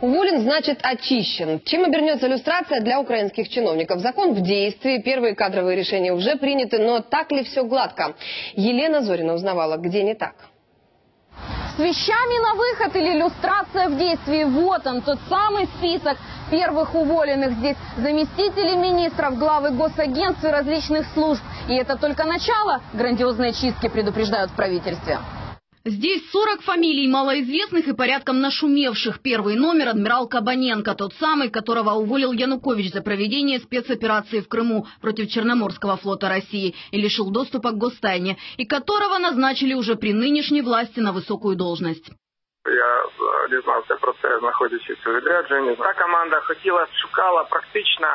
Уволен значит очищен. Чем обернется люстрация для украинских чиновников? Закон в действии, первые кадровые решения уже приняты, но так ли все гладко? Елена Зорина узнавала, где не так. С вещами на выход или люстрация в действии? Вот он, тот самый список первых уволенных. Здесь заместители министров, главы госагентств и различных служб. И это только начало. Грандиозные чистки предупреждают в правительстве. Здесь 40 фамилий малоизвестных и порядком нашумевших. Первый номер – адмирал Кабаненко, тот самый, которого уволил Янукович за проведение спецоперации в Крыму против Черноморского флота России и лишил доступа к гостайне, и которого назначили уже при нынешней власти на высокую должность. Я дізнався про це, знаходячись у відрядженні. Та команда хотіла, шукала практично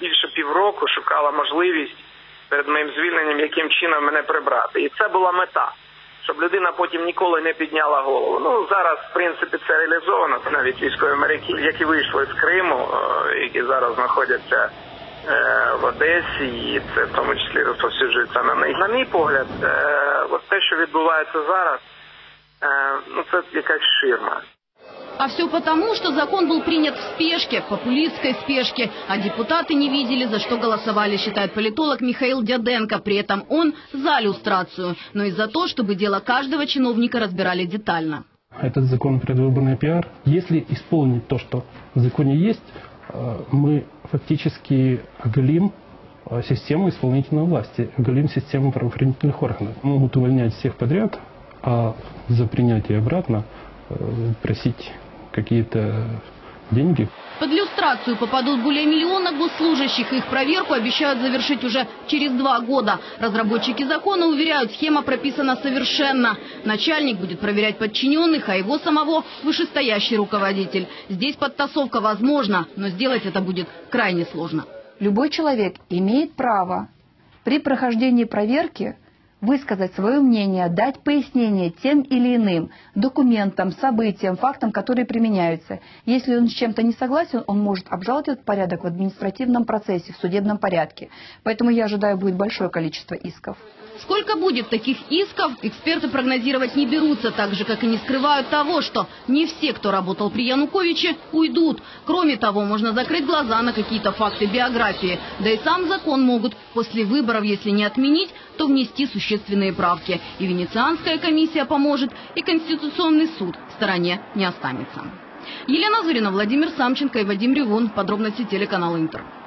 більше півроку, шукала можливість перед моїм звільненням, яким чином мене прибрати. І це була мета. Щоб людина потім ніколи не підняла голову. Ну, зараз, в принципі, це реалізовано. Навіть військові моряки, які вийшли з Криму, які зараз знаходяться в Одесі, і це в тому числі розповсюджується на них. На мій погляд, от те, що відбувається зараз, ну, це якась ширма. А все потому, что закон был принят в спешке, в популистской спешке. А депутаты не видели, за что голосовали, считает политолог Михаил Диденко. При этом он за люстрацию, но и за то, чтобы дело каждого чиновника разбирали детально. Этот закон предвыборный пиар. Если исполнить то, что в законе есть, мы фактически оголим систему исполнительной власти, оголим систему правоохранительных органов. Могут увольнять всех подряд, а за принятие обратно просить какие-то деньги. Под люстрацию попадут более миллиона госслужащих. Их проверку обещают завершить уже через 2 года. Разработчики закона уверяют, схема прописана совершенно. Начальник будет проверять подчиненных, а его самого вышестоящий руководитель. Здесь подтасовка возможна, но сделать это будет крайне сложно. Любой человек имеет право при прохождении проверки высказать свое мнение, дать пояснение тем или иным документам, событиям, фактам, которые применяются. Если он с чем-то не согласен, он может обжаловать этот порядок в административном процессе, в судебном порядке. Поэтому я ожидаю, будет большое количество исков. Сколько будет таких исков, эксперты прогнозировать не берутся, так же, как и не скрывают того, что не все, кто работал при Януковиче, уйдут. Кроме того, можно закрыть глаза на какие-то факты биографии. Да и сам закон могут после выборов, если не отменить, то внести существенные правки. И Венецианская комиссия поможет, и Конституционный суд в стороне не останется. Елена Зорина, Владимир Самченко и Вадим Ривон. Подробности телеканал Интер.